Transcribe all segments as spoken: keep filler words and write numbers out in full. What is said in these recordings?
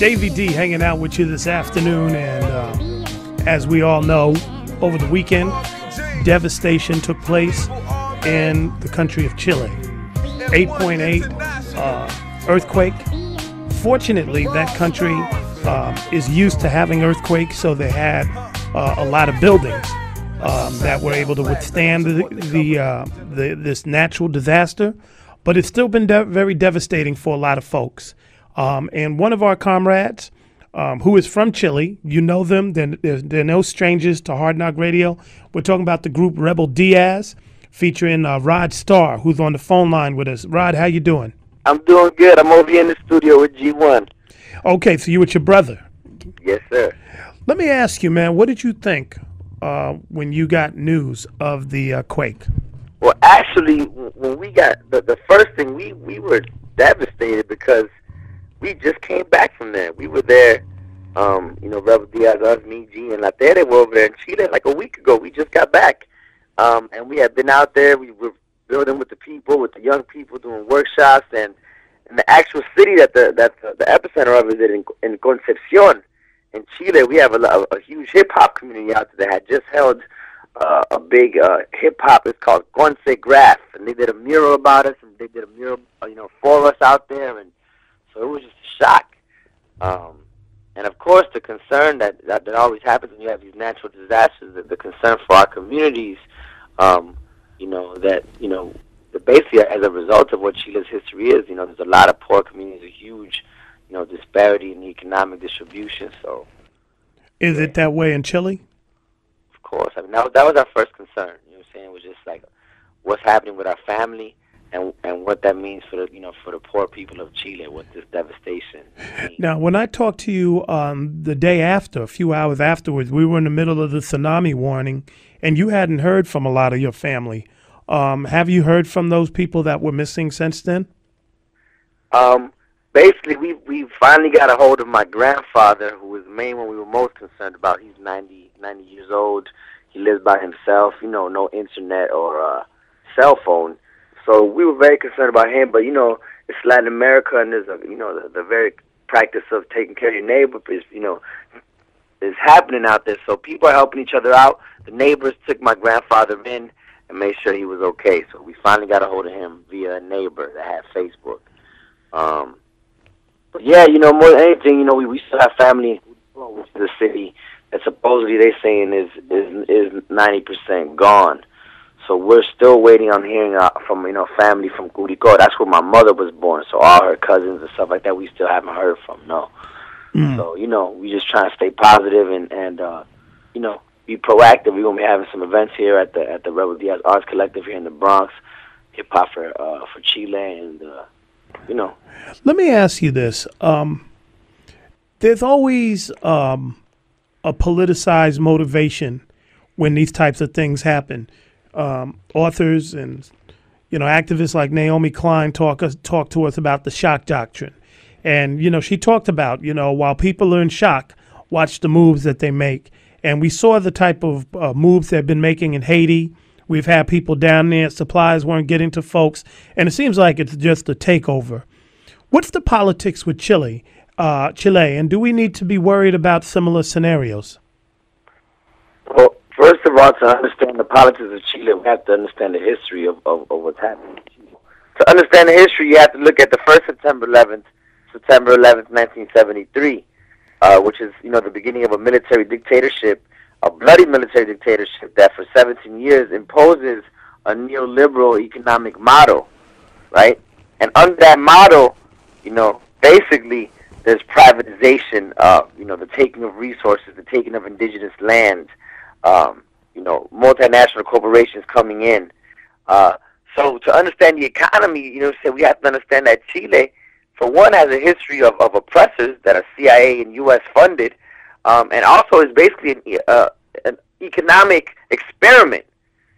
Davey D hanging out with you this afternoon. And uh, as we all know, over the weekend, devastation took place in the country of Chile. eight point eight uh, earthquake. Fortunately, that country uh, is used to having earthquakes, so they had uh, a lot of buildings um, that were able to withstand the, the, uh, the this natural disaster. But it's still been de very devastating for a lot of folks. Um, and one of our comrades, um, who is from Chile, you know them, they're, they're, they're no strangers to Hard Knock Radio. We're talking about the group Rebel Diaz, featuring uh, Rod Starr, who's on the phone line with us. Rod, how you doing? I'm doing good. I'm over here in the studio with G one. Okay, so you with your brother. Yes, sir. Let me ask you, man, what did you think uh, when you got news of the uh, quake? Well, actually, when we got the, the first thing, we, we were devastated because we just came back from there. We were there, um, you know, Rebel Diaz, us, me, G, and La Tere were over there in Chile like a week ago. We just got back, um, and we had been out there. We were building with the people, with the young people, doing workshops, and in the actual city that the that the, the epicenter of it is in, in Concepcion, in Chile. We have a, a, a huge hip hop community out there that had just held uh, a big uh, hip hop. It's called Conce Graf, and they did a mural about us, and they did a mural, you know, for us out there, and so it was just a shock. Um, and, of course, the concern that, that, that always happens when you have these natural disasters, the, the concern for our communities, um, you know, that, you know, basically as a result of what Chile's history is, you know, there's a lot of poor communities, a huge, you know, disparity in the economic distribution. So, is it that way in Chile? Of course. I mean, that, that was our first concern, you know what I'm saying? It was just like what's happening with our family. And, and what that means for the, you know, for the poor people of Chile, what this devastation means. Now, when I talked to you um, the day after, a few hours afterwards, we were in the middle of the tsunami warning, and you hadn't heard from a lot of your family. Um, have you heard from those people that were missing since then? Um, basically, we we finally got a hold of my grandfather, who was the main one we were most concerned about. He's ninety, ninety years old. He lives by himself. You know, no internet or uh, cell phone. So we were very concerned about him, but, you know, it's Latin America, and there's, a, you know, the, the very practice of taking care of your neighbor is, you know, is happening out there. So people are helping each other out. The neighbors took my grandfather in and made sure he was okay. So we finally got a hold of him via a neighbor that had Facebook. Um, but, yeah, you know, more than anything, you know, we, we still have family in the city that supposedly they're saying is, is, is ninety percent gone. So we're still waiting on hearing uh, from, you know, family from Curico. That's where my mother was born. So all her cousins and stuff like that, we still haven't heard from, no. Mm. So, you know, we just trying to stay positive and, and uh, you know, be proactive. We're going to be having some events here at the at the Rebel Diaz Arts Collective here in the Bronx, hip-hop for, uh, for Chile and, uh, you know. Let me ask you this. Um, there's always um, a politicized motivation when these types of things happen. Um, authors and, you know, activists like Naomi Klein talk us, talk to us about the shock doctrine. And, you know, she talked about, you know, while people are in shock, watch the moves that they make. And we saw the type of uh, moves they've been making in Haiti. We've had people down there, supplies weren't getting to folks. And it seems like it's just a takeover. What's the politics with Chile, uh, Chile? And do we need to be worried about similar scenarios? Well, first of all, to understand the politics of Chile, we have to understand the history of, of, of what's happening in Chile. To understand the history, you have to look at the first September eleventh, September eleventh, nineteen seventy-three, uh, which is, you know, the beginning of a military dictatorship, a bloody military dictatorship that for seventeen years imposes a neoliberal economic model, right? And under that model, you know, basically there's privatization, uh, you know, the taking of resources, the taking of indigenous land, Um, you know, multinational corporations coming in. Uh, so to understand the economy, you know, so we have to understand that Chile, for one, has a history of, of oppressors that are C I A and U S funded, um, and also is basically an, uh, an economic experiment,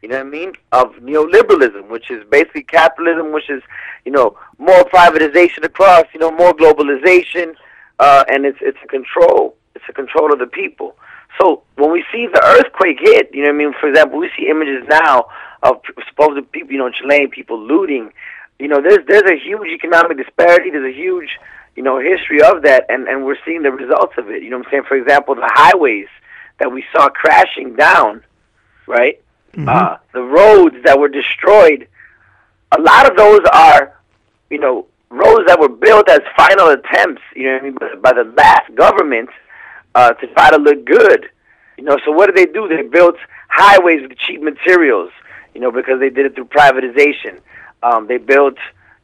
you know what I mean, of neoliberalism, which is basically capitalism, which is, you know, more privatization across, you know, more globalization, uh, and it's, it's a control. It's a control of the people. So when we see the earthquake hit, you know what I mean, for example, we see images now of supposed people, you know, Chilean people looting. You know, there's, there's a huge economic disparity. There's a huge, you know, history of that, and, and we're seeing the results of it. You know what I'm saying? For example, the highways that we saw crashing down, right? Mm-hmm. Uh, the roads that were destroyed, a lot of those are, you know, roads that were built as final attempts, you know what I mean, by the last government uh, to try to look good. You know, so what did they do? They built highways with cheap materials, you know, because they did it through privatization. Um, they built,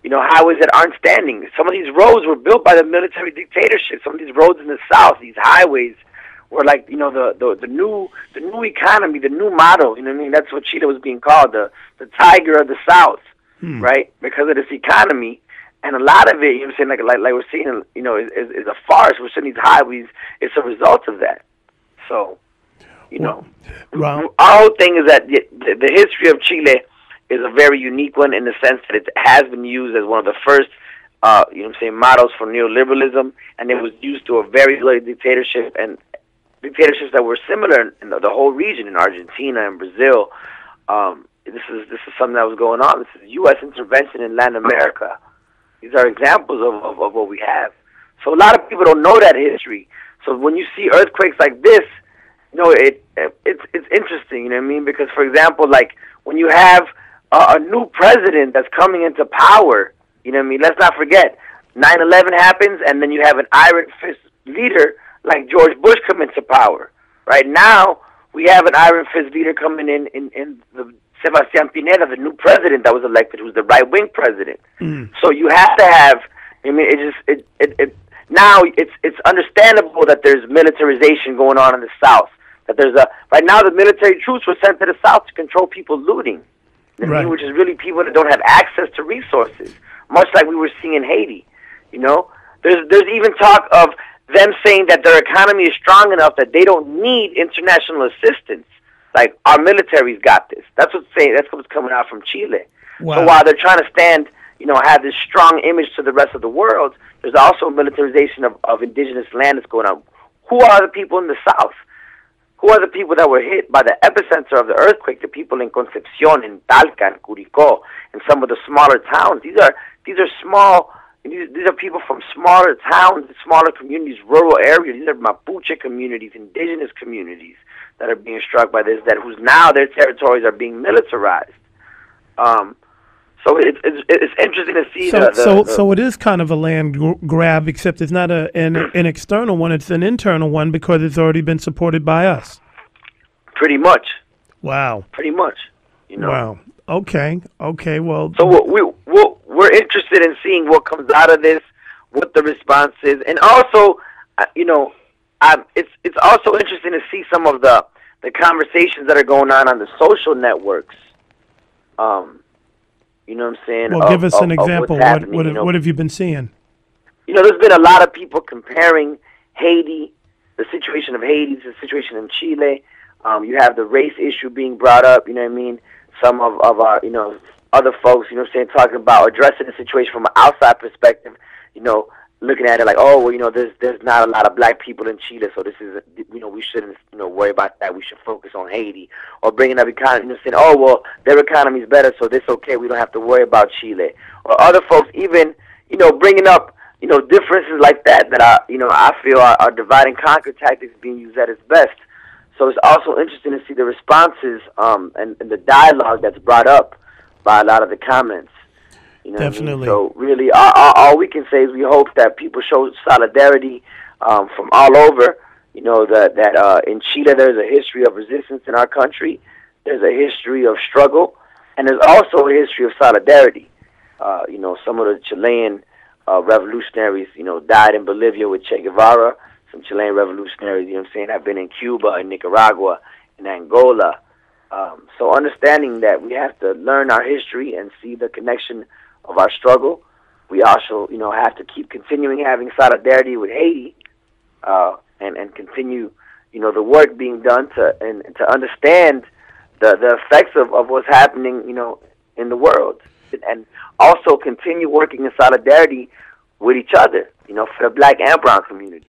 you know, highways that aren't standing. Some of these roads were built by the military dictatorship. Some of these roads in the South, these highways, were like, you know, the, the, the new the new economy, the new model. You know what I mean? That's what Chile was being called, the, the tiger of the South, hmm. right, because of this economy. And a lot of it, you know what I'm saying, like, like, like we're seeing, you know, is, is a farce. We're seeing these highways. It's a result of that. So, you know, well, our whole thing is that the, the history of Chile is a very unique one in the sense that it has been used as one of the first, uh, you know what I'm saying, models for neoliberalism, and it was used to a very bloody dictatorship, and dictatorships that were similar in the, the whole region, in Argentina and Brazil. Um, this is this is something that was going on. This is U S intervention in Latin America. These are examples of, of, of what we have. So a lot of people don't know that history. So when you see earthquakes like this, you know, it, it it's it's interesting, you know what I mean? Because, for example, like when you have a, a new president that's coming into power, you know what I mean? Let's not forget, nine eleven happens, and then you have an iron fist leader like George Bush come into power. Right now, we have an iron fist leader coming in, in, in the Sebastián Piñera, the new president that was elected, who's the right-wing president. Mm. So you have to have, I mean, it just, it, it, it, now it's it's understandable that there's militarization going on in the South. That there's a, right now the military troops were sent to the South to control people looting, right. Which is really people that don't have access to resources, much like we were seeing in Haiti, you know? There's, there's even talk of them saying that their economy is strong enough that they don't need international assistance. Like, our military's got this. That's what's saying. That's what's coming out from Chile. Wow. So while they're trying to stand, you know, have this strong image to the rest of the world, there's also militarization of, of indigenous land that's going on. Who are the people in the South? Who are the people that were hit by the epicenter of the earthquake? The people in Concepcion, in Talca, in Curico, and some of the smaller towns. These are these are small. These, these are people from smaller towns, smaller communities, rural areas. These are Mapuche communities, indigenous communities that are being struck by this, that who's now their territories are being militarized. Um, so it's it, it's interesting to see. So the, the, so, the, so it is kind of a land grab, except it's not a an, an external one; it's an internal one because it's already been supported by us. Pretty much. Wow. Pretty much. You know. Wow. Okay. Okay. Well. So we we we're, we're interested in seeing what comes out of this, what the response is, and also, you know. Um, it's it's also interesting to see some of the, the conversations that are going on on the social networks. Um, you know what I'm saying? Well, of, give us of, an example. What what, you know? What have you been seeing? You know, there's been a lot of people comparing Haiti, the situation of Haiti, to the situation in Chile. Um, you have the race issue being brought up. You know what I mean? Some of, of our, you know, other folks, you know what I'm saying, talking about addressing the situation from an outside perspective, you know, looking at it like, oh, well, you know, there's there's not a lot of black people in Chile, so this is, you know, we shouldn't, you know, worry about that. We should focus on Haiti. Or bringing up economy and saying, oh, well, their economy's better, so this okay. We don't have to worry about Chile. Or other folks even, you know, bringing up, you know, differences like that that I, you know, I feel are, are divide and conquer tactics being used at its best. So it's also interesting to see the responses um, and, and the dialogue that's brought up by a lot of the comments. You know Definitely. What I mean? So really, all, all, all we can say is we hope that people show solidarity um, from all over. You know, that, that uh, in Chile there's a history of resistance in our country. There's a history of struggle. And there's also a history of solidarity. Uh, you know, some of the Chilean uh, revolutionaries, you know, died in Bolivia with Che Guevara. Some Chilean revolutionaries, you know what I'm saying, have been in Cuba, in Nicaragua, in Angola. Um, so understanding that we have to learn our history and see the connection of our struggle. We also, you know, have to keep continuing having solidarity with Haiti uh, and, and continue, you know, the work being done to and, and to understand the, the effects of, of what's happening, you know, in the world. And also continue working in solidarity with each other, you know, for the black and brown community.